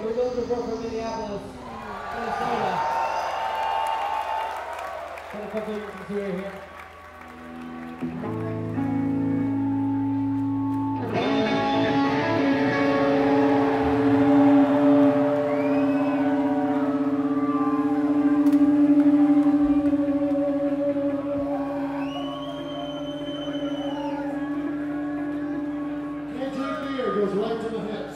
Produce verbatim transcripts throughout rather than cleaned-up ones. Brooklyn. We're going to Brooklyn, Minneapolis, Minnesota. Got a couple of you can see right here. Goes right to the hips.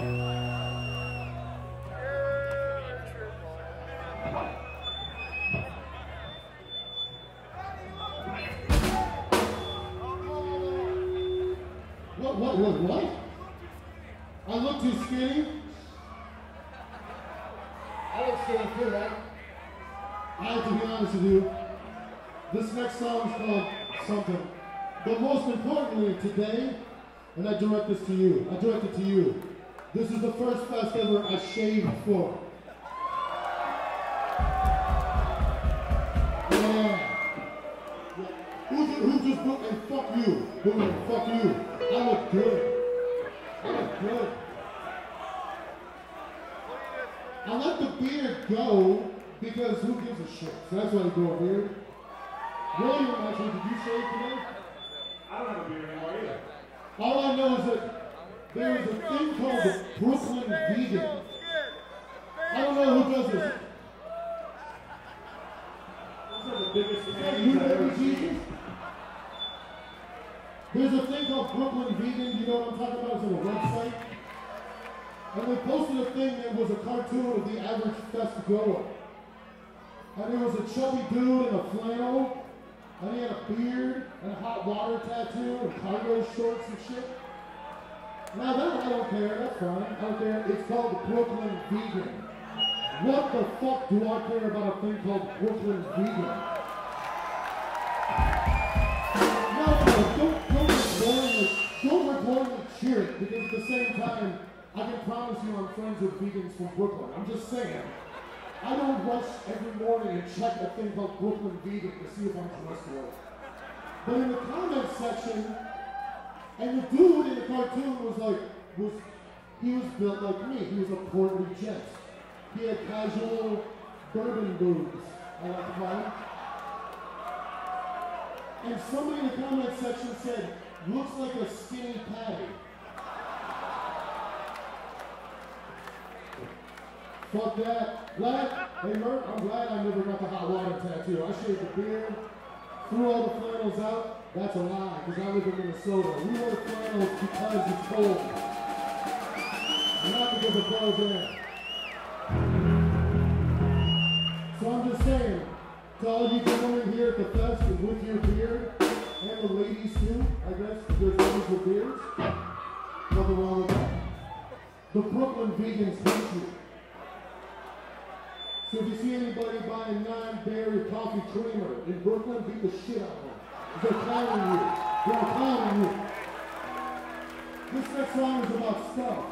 What, what, what, what? I look too skinny? I look skinny too, right? I have to be honest with you. This next song is called Something. But most importantly today, and I direct this to you, I direct it to you. This is the first fest ever I shaved for. Who just, who just look and fuck you? Who just fuck you? I look good. I look good. I let the beard go because who gives a shit? So that's why you grow a beard. William, actually, did you shave today? I don't have a beard anymore either. All I know is that there is a thing called the Brooklyn Vegan. I don't know who does this. Those are the biggest things I've ever seen. There's a thing called Brooklyn Vegan, you know what I'm talking about, it's on a website. And they posted a thing that was a cartoon of the average fest goer. And there was a chubby dude in a flannel, and he had a beard, and a hot water tattoo, and cargo shorts and shit. Now that, I don't care, that's fine, I don't care. It's called the Brooklyn Vegan. What the fuck do I care about a thing called Brooklyn Vegan? Hear it, because at the same time, I can promise you I'm friends with vegans from Brooklyn. I'm just saying, I don't rush every morning and check a thing called Brooklyn Vegan to see if I'm dressed right. But in the comment section, and the dude in the cartoon was like, was he was built like me. He was a portly gent. He had casual bourbon boobs, I like to call it. And somebody in the comment section said, looks like a skinny patty. Fuck that. Glad, hey Mert, I'm glad I never got the hot water tattoo. I shaved the beard, threw all the flannels out. That's a lie, because I live in Minnesota. We wear flannels because it's cold. Not because it blows in. So I'm just saying, to all you gentlemen here at the fest and with your beard, and the ladies too, I guess, because there's ladies with beards. Nothing wrong with that. The Brooklyn Vegans hate you. So if you see anybody buying non-dairy coffee creamer in Brooklyn, beat the shit out of them. They're clowning you. They're clowning you. This next song is about stuff.